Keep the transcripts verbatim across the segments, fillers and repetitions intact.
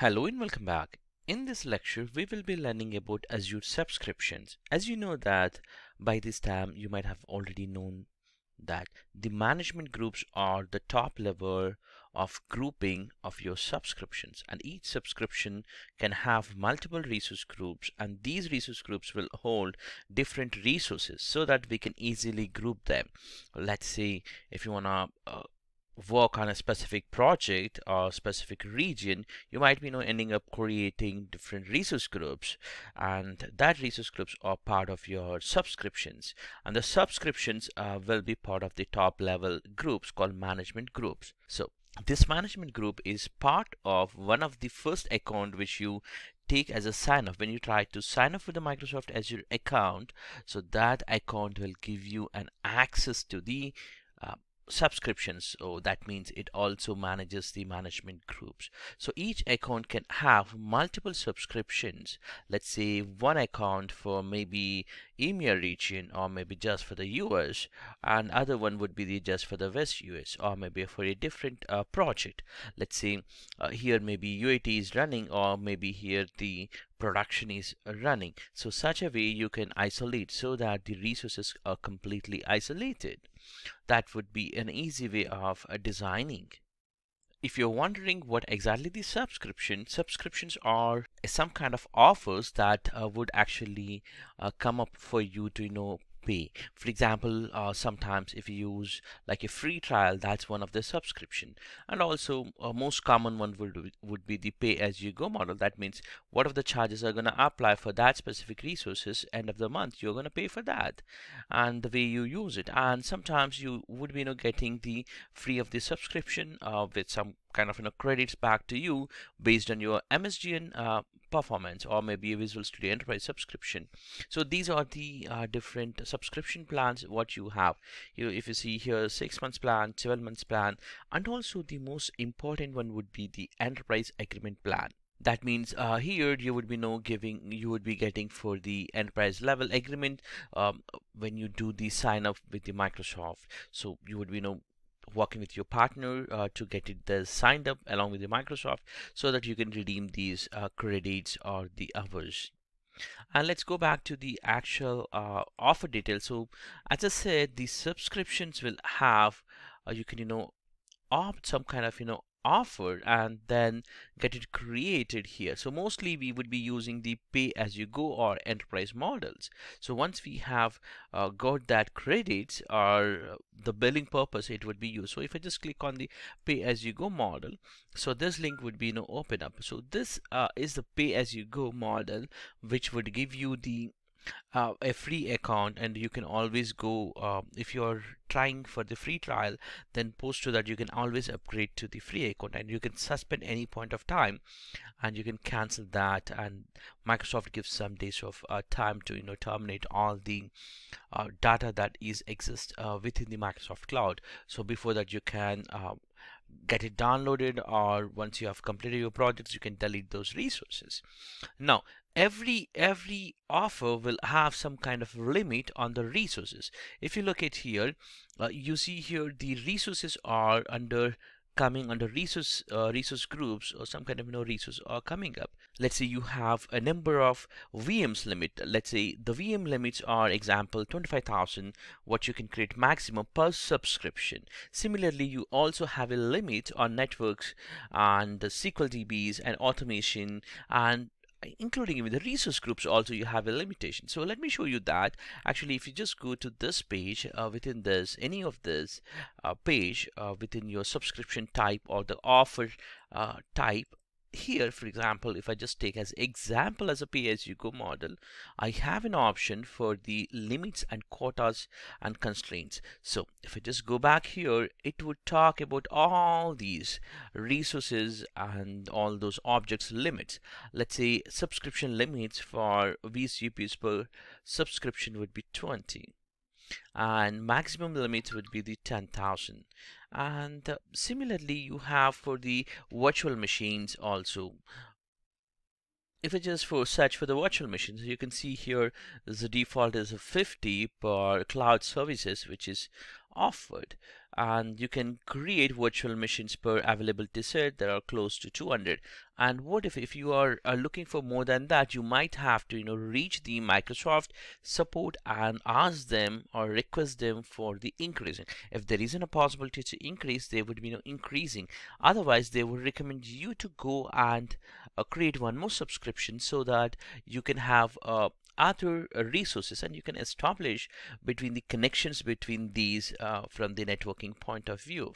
Hello and welcome back. In this lecture, we will be learning about Azure subscriptions. As you know that by this time, you might have already known that the management groups are the top level of grouping of your subscriptions, and each subscription can have multiple resource groups, and these resource groups will hold different resources so that we can easily group them. Let's say if you wanna uh, work on a specific project or specific region, you might be you know, ending up creating different resource groups, and that resource groups are part of your subscriptions, and the subscriptions uh, will be part of the top level groups called management groups. So this management group is part of one of the first account which you take as a sign up when you try to sign up for the Microsoft Azure account. So that account will give you an access to the uh, subscriptions, so that means it also manages the management groups. So each account can have multiple subscriptions. Let's say one account for maybe EMEA region, or maybe just for the U S, and other one would be the just for the West U S, or maybe for a different uh, project. Let's say uh, here maybe U A T is running, or maybe here the production is running. So such a way you can isolate so that the resources are completely isolated. That would be an easy way of uh, designing. If you're wondering what exactly the subscription, subscriptions are some kind of offers that uh, would actually uh, come up for you to you know pay. For example, uh, sometimes if you use like a free trial, that's one of the subscription, and also a uh, most common one would would be the pay as you go model. That means what of the charges are going to apply for that specific resources, end of the month you're going to pay for that and the way you use it. And sometimes you would be you know getting the free of the subscription uh, with some kind of you know credits back to you based on your M S G N uh, performance, or maybe a Visual Studio Enterprise subscription. So these are the uh, different subscription plans what you have. You know, if you see here six months plan, twelve months plan, and also the most important one would be the enterprise agreement plan. That means uh, here you would be no giving you would be getting for the enterprise level agreement um, when you do the sign up with the Microsoft. So you would be no working with your partner uh, to get it there signed up along with the Microsoft, so that you can redeem these uh, credits or the hours. And let's go back to the actual uh, offer details. So as I said, the subscriptions will have uh, you can you know opt some kind of you know offer and then get it created here. So mostly we would be using the pay as you go or enterprise models. So once we have uh, got that credits or the billing purpose, it would be used. So if I just click on the pay as you go model, so this link would be you know open up. So this uh, is the pay as you go model, which would give you the Uh, a free account, and you can always go uh, if you're trying for the free trial, then post to that you can always upgrade to the free account, and you can suspend any point of time and you can cancel that, and Microsoft gives some days of uh, time to you know terminate all the uh, data that is exist uh, within the Microsoft Cloud. So before that you can uh, get it downloaded, or once you have completed your projects you can delete those resources. Now every every offer will have some kind of limit on the resources. If you look at here, uh, you see here the resources are under coming under resource uh, resource groups, or some kind of you know resource are coming up. Let's say you have a number of V Ms limit. Let's say the V M limits are example twenty-five thousand, what you can create maximum per subscription. Similarly, you also have a limit on networks and the S Q L D Bs and automation, and including even the resource groups also you have a limitation. So let me show you that. Actually, if you just go to this page, uh, within this any of this uh, page uh, within your subscription type or the offer uh, type here, for example, if I just take as example as a pay-as-you-go model, I have an option for the limits and quotas and constraints. So if I just go back here, it would talk about all these resources and all those objects limits. Let's say subscription limits for V C Ps per subscription would be twenty, and maximum limit would be the ten thousand. And uh, similarly you have for the virtual machines also. If I just for search for the virtual machines, you can see here the default is fifty per cloud services which is offered, and you can create virtual machines per availability set. There are close to two hundred. And what if if you are, are looking for more than that, you might have to you know reach the Microsoft support and ask them or request them for the increasing. If there isn't a possibility to increase, they would be you know, increasing. Otherwise, they would recommend you to go and uh, create one more subscription so that you can have a uh, other resources, and you can establish between the connections between these uh, from the networking point of view.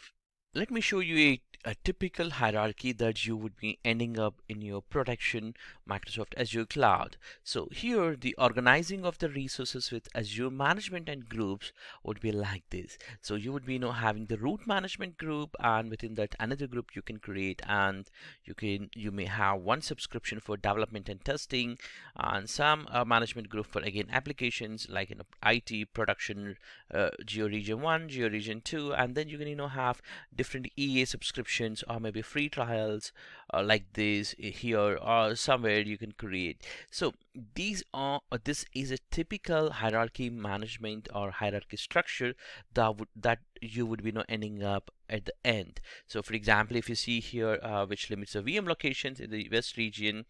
Let me show you a, a typical hierarchy that you would be ending up in your production Microsoft Azure cloud. So here the organizing of the resources with Azure management and groups would be like this. So you would be you know, having the root management group, and within that another group you can create, and you can you may have one subscription for development and testing, and some uh, management group for again applications like in I T production, uh, Geo Region one, Geo Region two, and then you can you know have different E A subscriptions or maybe free trials uh, like this here or somewhere you can create. So these are uh, this is a typical hierarchy management or hierarchy structure that would that you would be you know, ending up at the end. So for example, if you see here uh, which limits the V M locations in the West region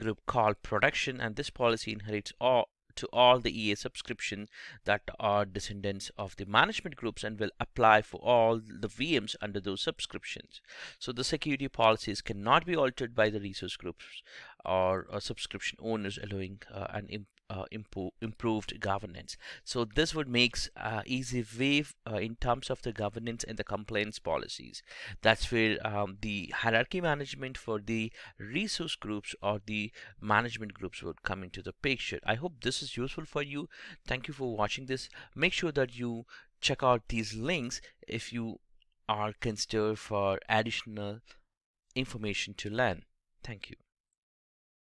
group called production, and this policy inherits all to all the E A subscriptions that are descendants of the management groups and will apply for all the V Ms under those subscriptions. So the security policies cannot be altered by the resource groups or, or subscription owners, allowing uh, an imp uh, impo improved governance. So this would make uh, easy way uh, in terms of the governance and the compliance policies. That's where um, the hierarchy management for the resource groups or the management groups would come into the picture. I hope this is useful for you. Thank you for watching this. Make sure that you check out these links if you are considered for additional information to learn. Thank you.